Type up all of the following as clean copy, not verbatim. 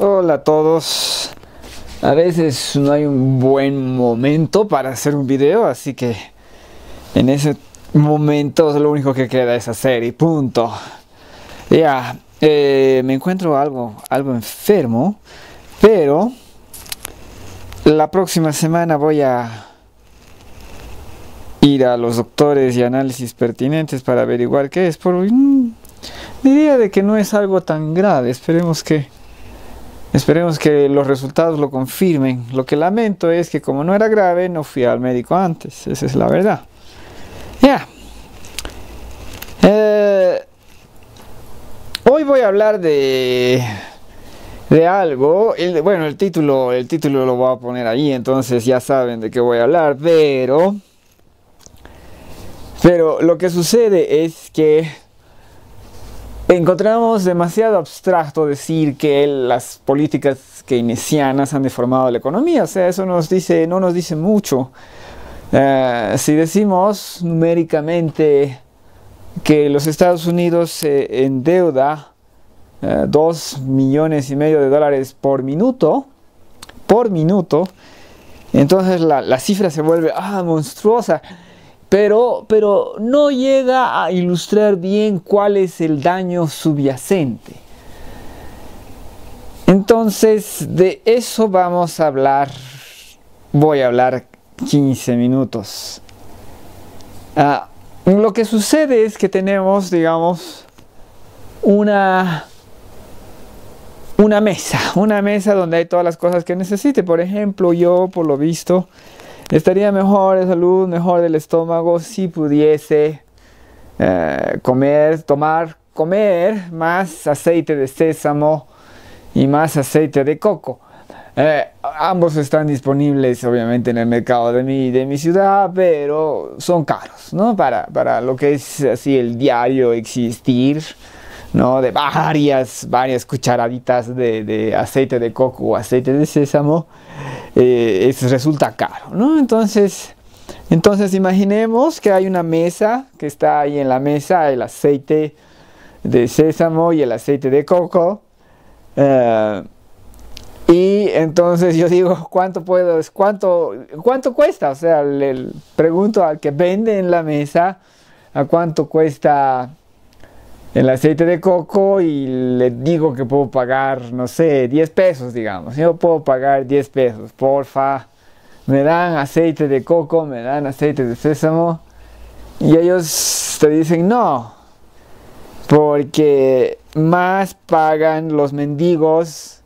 Hola a todos. A veces no hay un buen momento para hacer un video, así que en ese momento lo único que queda es hacer y punto. Ya, me encuentro algo enfermo, pero la próxima semana voy a ir a los doctores y análisis pertinentes para averiguar qué es. Diría de que no es algo tan grave, esperemos que los resultados lo confirmen. Lo que lamento es que como no era grave, no fui al médico antes. Esa es la verdad. Ya. Hoy voy a hablar de algo. Bueno, el título lo voy a poner ahí, entonces ya saben de qué voy a hablar. Pero lo que sucede es que encontramos demasiado abstracto decir que las políticas keynesianas han deformado la economía. O sea, eso no nos dice mucho. Si decimos numéricamente que los Estados Unidos se endeuda 2,5 millones de dólares por minuto, entonces la cifra se vuelve monstruosa. Pero no llega a ilustrar bien cuál es el daño subyacente. Entonces, de eso vamos a hablar. Voy a hablar 15 minutos. Lo que sucede es que tenemos, digamos, una mesa donde hay todas las cosas que necesite. Por ejemplo, yo, por lo visto, estaría mejor de salud, mejor del estómago si pudiese comer más aceite de sésamo y más aceite de coco. Ambos están disponibles obviamente en el mercado de mi ciudad, pero son caros, ¿no? Para lo que es así el diario existir, ¿no? De varias cucharaditas de aceite de coco o aceite de sésamo. Eso resulta caro, ¿no? Entonces imaginemos que hay una mesa, que está ahí en la mesa el aceite de sésamo y el aceite de coco, y entonces yo digo, ¿cuánto cuesta? O sea, le pregunto al que vende en la mesa a cuánto cuesta el aceite de coco y le digo que puedo pagar, no sé, 10 pesos, digamos. Yo puedo pagar 10 pesos, porfa. Me dan aceite de coco, me dan aceite de sésamo. Y ellos te dicen no, porque más pagan los mendigos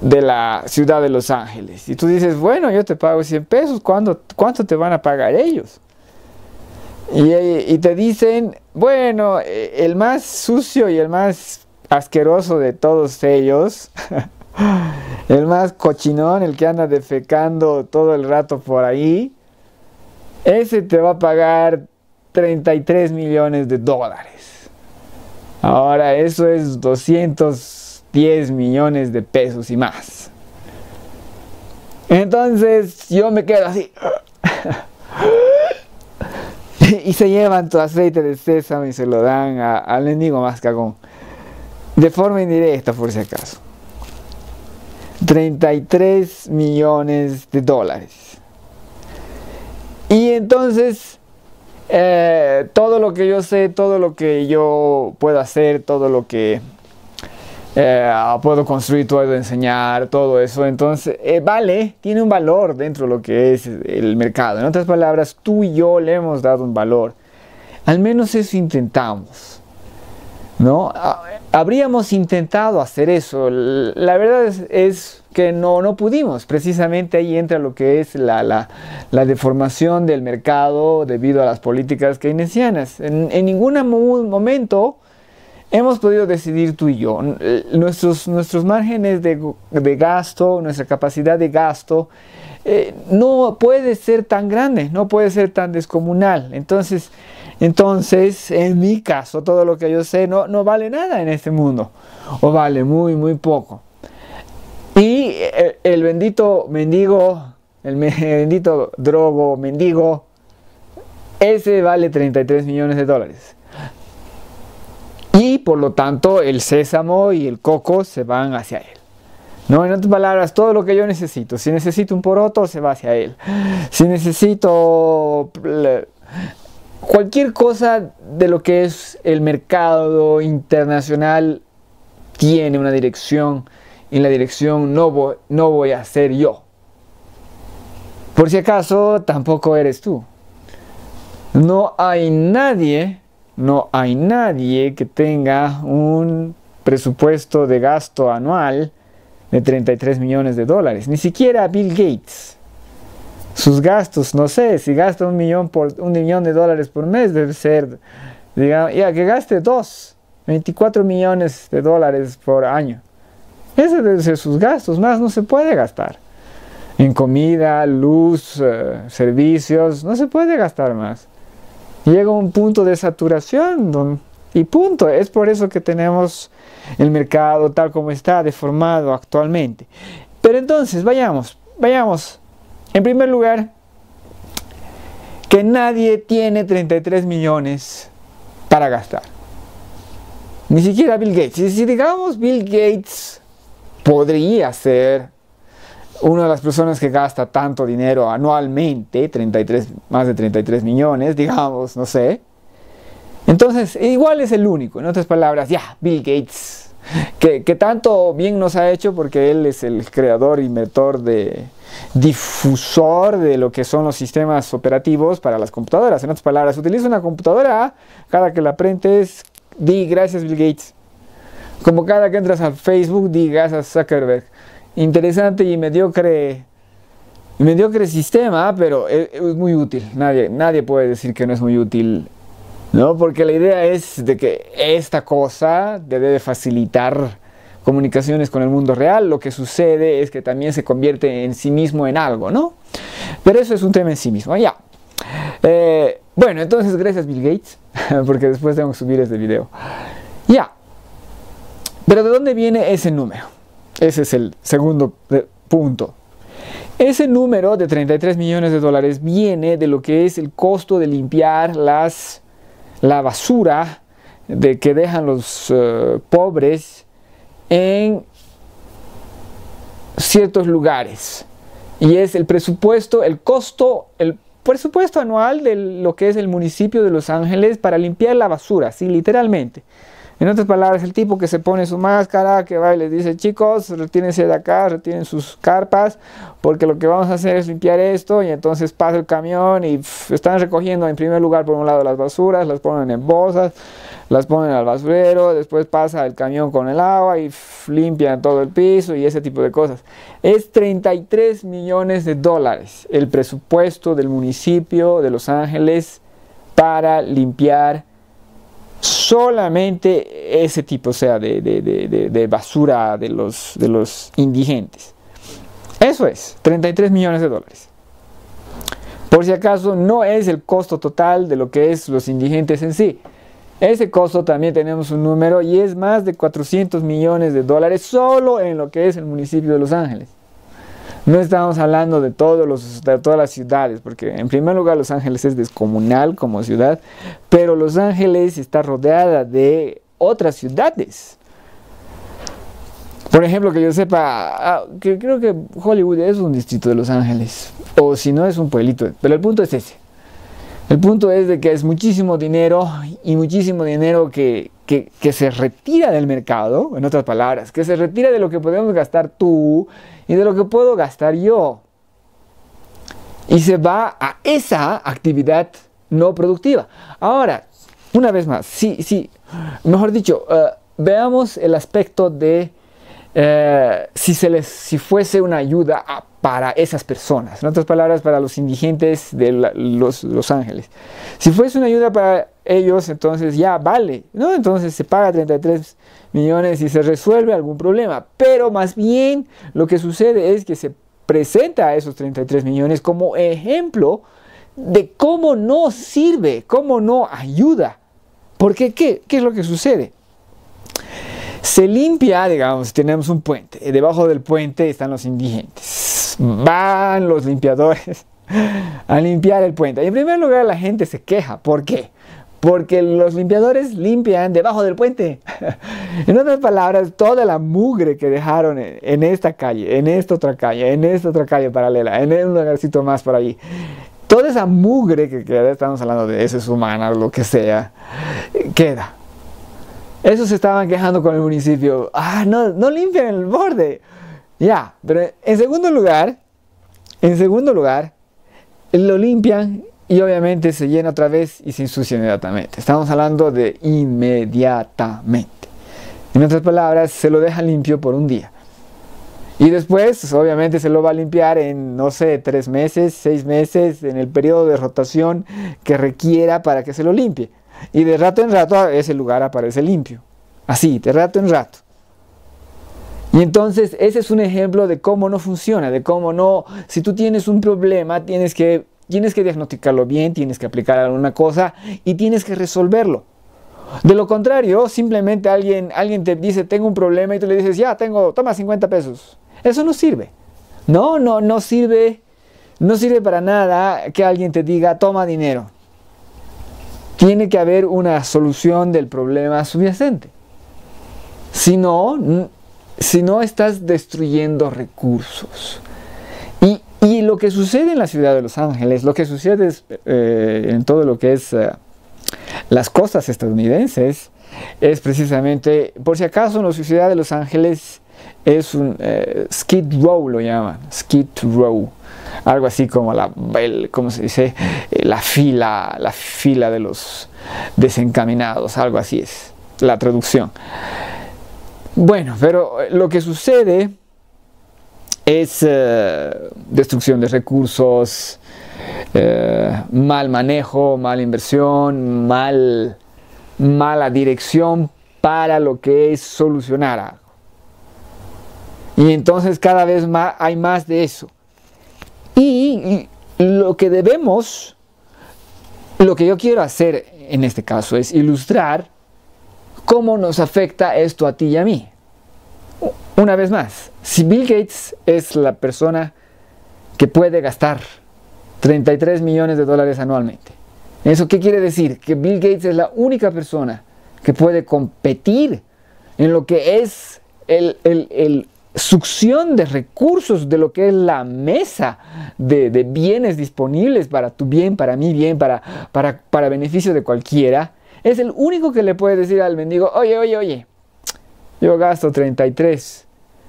de la ciudad de Los Ángeles. Y tú dices, bueno, yo te pago 100 pesos, ¿cuánto te van a pagar ellos? Y te dicen, bueno, el más sucio y el más asqueroso de todos ellos, el más cochinón, el que anda defecando todo el rato por ahí, ese te va a pagar 33 millones de dólares. Ahora, eso es 210 millones de pesos y más. Entonces, yo me quedo así. Y se llevan tu aceite de sésamo y se lo dan al mendigo más cagón. De forma indirecta, por si acaso. 33 millones de dólares. Y entonces, todo lo que yo sé, todo lo que yo puedo hacer, todo lo que puedo construir, puedo enseñar, todo eso, entonces tiene un valor dentro de lo que es el mercado. En otras palabras, tú y yo le hemos dado un valor, al menos eso intentamos, ¿no? Habríamos intentado hacer eso. La verdad es que no pudimos. Precisamente ahí entra lo que es la deformación del mercado debido a las políticas keynesianas. En ningún momento hemos podido decidir tú y yo. Nuestros márgenes de gasto, nuestra capacidad de gasto, no puede ser tan grande, no puede ser tan descomunal. Entonces, en mi caso, todo lo que yo sé no vale nada en este mundo, o vale muy, muy poco. Y el bendito mendigo, el bendito drogo mendigo, ese vale 33 millones de dólares. Y por lo tanto el sésamo y el coco se van hacia él. ¿no? En otras palabras, todo lo que yo necesito. Si necesito un poroto, se va hacia él. Si necesito cualquier cosa de lo que es el mercado internacional, tiene una dirección, y la dirección no voy a ser yo. Por si acaso, tampoco eres tú. No hay nadie que tenga un presupuesto de gasto anual de 33 millones de dólares. Ni siquiera Bill Gates. Sus gastos, no sé, si gasta $1 millón de dólares por mes, debe ser, digamos, ya que gaste 24 millones de dólares por año. Esos deben ser sus gastos, más no se puede gastar. En comida, luz, servicios, no se puede gastar más. Llega un punto de saturación y punto. Es por eso que tenemos el mercado tal como está deformado actualmente. Pero entonces, vayamos. En primer lugar, que nadie tiene 33 millones para gastar. Ni siquiera Bill Gates. Y si digamos Bill Gates podría ser una de las personas que gasta tanto dinero anualmente, más de 33 millones, digamos, no sé. Entonces, igual es el único. En otras palabras, ya, Bill Gates, que tanto bien nos ha hecho, porque él es el creador, inventor, difusor de lo que son los sistemas operativos para las computadoras. En otras palabras, utiliza una computadora, cada que la aprendes, di gracias Bill Gates. Como cada que entras a Facebook, di gracias Zuckerberg. Interesante y mediocre sistema, pero es muy útil. Nadie puede decir que no es muy útil, ¿no? Porque la idea es de que esta cosa debe facilitar comunicaciones con el mundo real. Lo que sucede es que también se convierte en sí mismo en algo, ¿no? Pero eso es un tema en sí mismo, ya. Bueno, entonces gracias Bill Gates, porque después tengo que subir este video. Ya. Pero ¿de dónde viene ese número? Ese es el segundo punto. Ese número de 33 millones de dólares viene de lo que es el costo de limpiar la basura que dejan los pobres en ciertos lugares. Y es el presupuesto anual de lo que es el municipio de Los Ángeles para limpiar la basura, sí, literalmente. En otras palabras, el tipo que se pone su máscara, que va y les dice, chicos, retírense de acá, retiren sus carpas, porque lo que vamos a hacer es limpiar esto, y entonces pasa el camión y están recogiendo en primer lugar por un lado las basuras, las ponen en bolsas, las ponen al basurero, después pasa el camión con el agua y limpian todo el piso y ese tipo de cosas. Es 33 millones de dólares el presupuesto del municipio de Los Ángeles para limpiar solamente ese tipo, o sea, de basura de los indigentes. Eso es, 33 millones de dólares. Por si acaso, no es el costo total de lo que es los indigentes en sí. Ese costo también tenemos un número y es más de 400 millones de dólares solo en lo que es el municipio de Los Ángeles. No estamos hablando de todas las ciudades, porque en primer lugar Los Ángeles es descomunal como ciudad, pero Los Ángeles está rodeada de otras ciudades. Por ejemplo, que yo sepa, que creo que Hollywood es un distrito de Los Ángeles, o si no es un pueblito, pero el punto es ese. El punto es de que es muchísimo dinero y muchísimo dinero que se retira del mercado, en otras palabras, que se retira de lo que podemos gastar tú y de lo que puedo gastar yo. Y se va a esa actividad no productiva. Ahora, una vez más, mejor dicho, veamos el aspecto de si fuese una ayuda para esas personas, en otras palabras, para los indigentes de Los Ángeles. Si fuese una ayuda para ellos, entonces ya vale, ¿no? Entonces se paga 33 millones y se resuelve algún problema. Pero más bien lo que sucede es que se presenta a esos 33 millones como ejemplo de cómo no sirve, cómo no ayuda. Porque ¿qué es lo que sucede? Se limpia, digamos, tenemos un puente. Debajo del puente están los indigentes. Van los limpiadores a limpiar el puente. Y en primer lugar, la gente se queja. ¿Por qué? porque los limpiadores limpian debajo del puente. En otras palabras, toda la mugre que dejaron en esta calle, en esta otra calle, en esta otra calle paralela, en un lugarcito más por allí, toda esa mugre que queda, estamos hablando de heces humanas, lo que sea, queda. Esos se estaban quejando con el municipio. Ah, no limpian el borde. Ya, pero en segundo lugar, lo limpian y obviamente se llena otra vez y se ensucia inmediatamente. Estamos hablando de inmediatamente. En otras palabras, se lo deja limpio por un día. Y después, obviamente, se lo va a limpiar en, no sé, 3 meses, 6 meses, en el periodo de rotación que requiera para que se lo limpie. Y de rato en rato ese lugar aparece limpio. Así, de rato en rato. Y entonces, ese es un ejemplo de cómo no funciona, de cómo no... Si tú tienes un problema, tienes que diagnosticarlo bien, tienes que aplicar alguna cosa y tienes que resolverlo. De lo contrario, simplemente alguien te dice, tengo un problema, y tú le dices, ya, toma 50 pesos. Eso no sirve. No sirve para nada que alguien te diga, toma dinero. Tiene que haber una solución del problema subyacente. Si no estás destruyendo recursos. Y lo que sucede en la ciudad de Los Ángeles, lo que sucede es, en todo lo que es... las costas estadounidenses es precisamente, por si acaso en la ciudad de Los Ángeles es un Skid Row, lo llaman, Skid Row, algo así como la fila de los desencaminados, algo así es la traducción. Bueno, pero lo que sucede es destrucción de recursos, mal manejo, mala inversión, mala dirección para lo que es solucionar algo. Y entonces cada vez más hay más de eso. Y lo que yo quiero hacer en este caso es ilustrar cómo nos afecta esto a ti y a mí. Una vez más, si Bill Gates es la persona que puede gastar $33 millones anualmente. ¿Eso qué quiere decir? Que Bill Gates es la única persona que puede competir en lo que es el succión de recursos, de lo que es la mesa de bienes disponibles para tu bien, para mi bien, para beneficio de cualquiera. Es el único que le puede decir al mendigo, oye, yo gasto 33,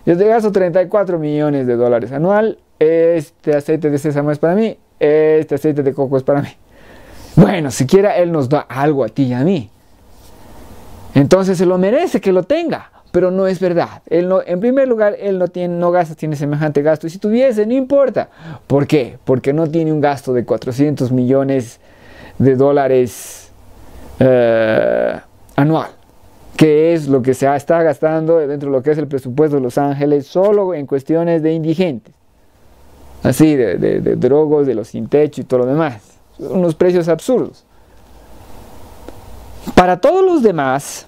yo te gasto $34 millones anual, este aceite de sésamo es para mí, este aceite de coco es para mí. Bueno, siquiera él nos da algo a ti y a mí. Entonces se lo merece que lo tenga, pero no es verdad. Él no, en primer lugar, él no tiene semejante gasto. Y si tuviese, no importa. ¿Por qué? Porque no tiene un gasto de $400 millones anual, que es lo que se está gastando dentro de lo que es el presupuesto de Los Ángeles solo en cuestiones de indigentes. Así, de drogos, de los sin techo y todo lo demás. Unos precios absurdos. Para todos los demás,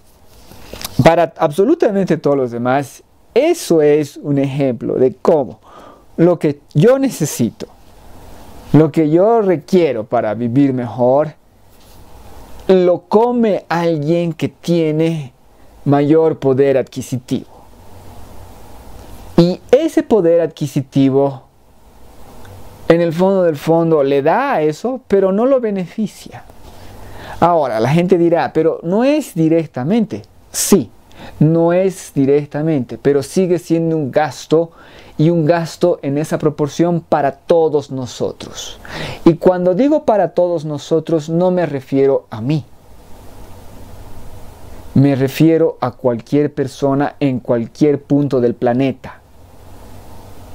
para absolutamente todos los demás, eso es un ejemplo de cómo lo que yo necesito, lo que yo requiero para vivir mejor, lo come alguien que tiene mayor poder adquisitivo. Y ese poder adquisitivo, en el fondo del fondo, le da a eso, pero no lo beneficia. Ahora, la gente dirá, pero no es directamente. Sí, no es directamente, pero sigue siendo un gasto, y un gasto en esa proporción para todos nosotros. Y cuando digo para todos nosotros, no me refiero a mí. Me refiero a cualquier persona en cualquier punto del planeta,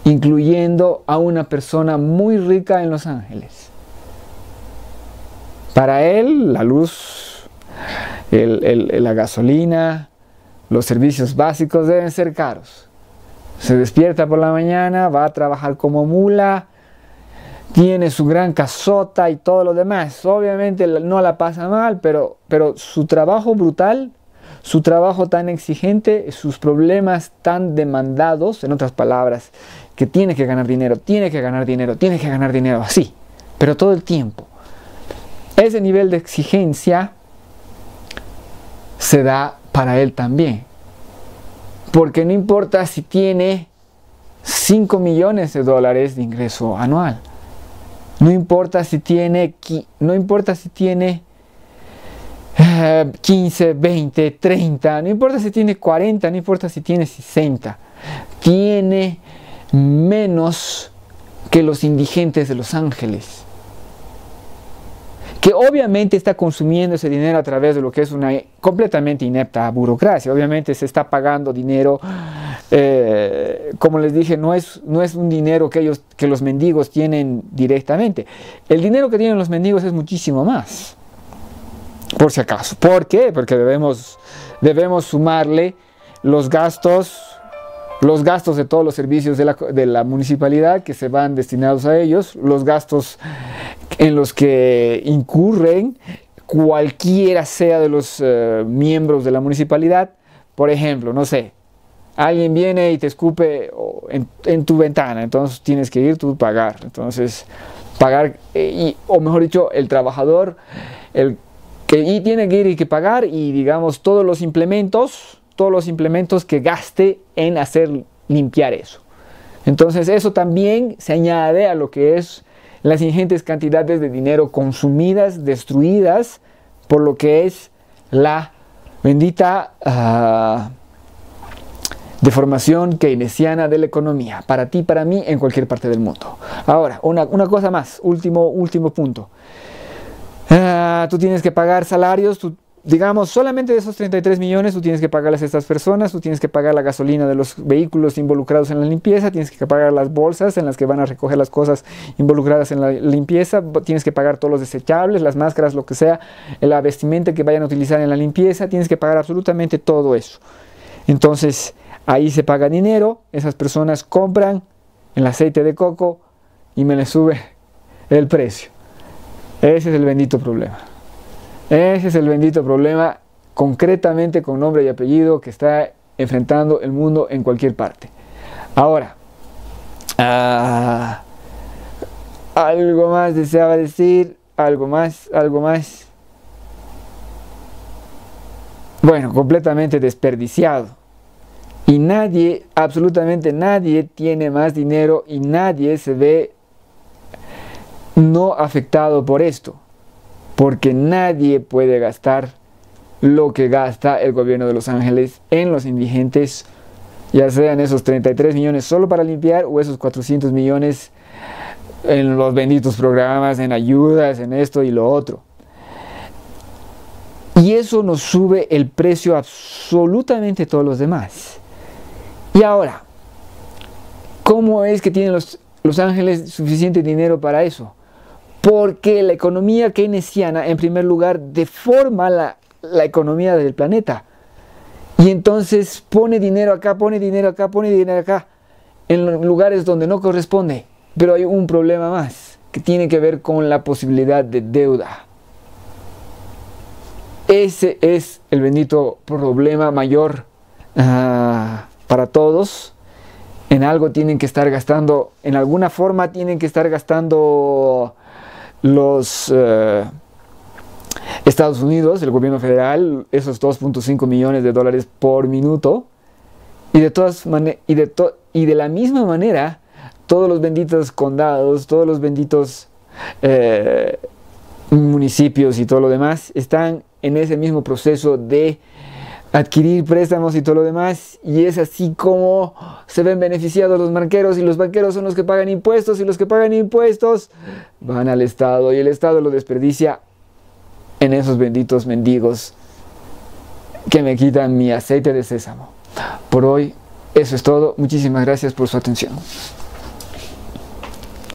incluyendo a una persona muy rica en Los Ángeles. Para él, la luz, la gasolina, los servicios básicos deben ser caros. Se despierta por la mañana, va a trabajar como mula, tiene su gran casota y todo lo demás. Obviamente no la pasa mal, pero su trabajo brutal, su trabajo tan exigente, sus problemas tan demandados, en otras palabras, que tiene que ganar dinero, así, pero todo el tiempo. Ese nivel de exigencia se da para él también. Porque no importa si tiene 5 millones de dólares de ingreso anual. No importa si tiene, 15, 20, 30. No importa si tiene 40, no importa si tiene 60. Tiene menos que los indigentes de Los Ángeles, que obviamente está consumiendo ese dinero a través de lo que es una completamente inepta burocracia. Obviamente se está pagando dinero, como les dije, no es un dinero que los mendigos tienen directamente. El dinero que tienen los mendigos es muchísimo más, por si acaso. ¿Por qué? Porque debemos sumarle los gastos de todos los servicios de la municipalidad que se van destinados a ellos, los gastos en los que incurren cualquiera sea de los miembros de la municipalidad. Por ejemplo, no sé, alguien viene y te escupe en tu ventana, entonces tienes que ir tú a pagar. Entonces, pagar, o mejor dicho, el trabajador tiene que ir y que pagar, y digamos todos los implementos que gaste en hacer limpiar eso. Entonces eso también se añade a lo que es las ingentes cantidades de dinero consumidas, destruidas por lo que es la bendita deformación keynesiana de la economía, para ti, para mí, en cualquier parte del mundo. Ahora, una cosa más, último punto. Tú tienes que pagar salarios, digamos, solamente de esos 33 millones, tú tienes que pagarles a estas personas, tú tienes que pagar la gasolina de los vehículos involucrados en la limpieza, tienes que pagar las bolsas en las que van a recoger las cosas involucradas en la limpieza, tienes que pagar todos los desechables, las máscaras, lo que sea, la vestimenta que vayan a utilizar en la limpieza, tienes que pagar absolutamente todo eso. Entonces, ahí se paga dinero, esas personas compran el aceite de coco y me les sube el precio. Ese es el bendito problema. Ese es el bendito problema, concretamente con nombre y apellido, que está enfrentando el mundo en cualquier parte. Ahora, algo más deseaba decir, algo más. Bueno, completamente desperdiciado. Y nadie, absolutamente nadie, tiene más dinero y nadie se ve no afectado por esto. Porque nadie puede gastar lo que gasta el gobierno de Los Ángeles en los indigentes, ya sean esos 33 millones solo para limpiar o esos 400 millones en los benditos programas, en ayudas, en esto y lo otro. Y eso nos sube el precio absolutamente todos los demás. Y ahora, ¿cómo es que tienen Los Ángeles suficiente dinero para eso? Porque la economía keynesiana, en primer lugar, deforma la economía del planeta. Y entonces pone dinero acá, pone dinero acá, pone dinero acá, en lugares donde no corresponde. Pero hay un problema más, que tiene que ver con la posibilidad de deuda. Ese es el bendito problema mayor para todos. En algo tienen que estar gastando, en alguna forma tienen que estar gastando los Estados Unidos, el gobierno federal, esos 2.5 millones de dólares por minuto. Y de la misma manera, todos los benditos condados, todos los benditos municipios y todo lo demás están en ese mismo proceso de adquirir préstamos y todo lo demás, y es así como se ven beneficiados los banqueros, y los banqueros son los que pagan impuestos, y los que pagan impuestos van al Estado, y el Estado lo desperdicia en esos benditos mendigos que me quitan mi aceite de sésamo. Por hoy, eso es todo. Muchísimas gracias por su atención.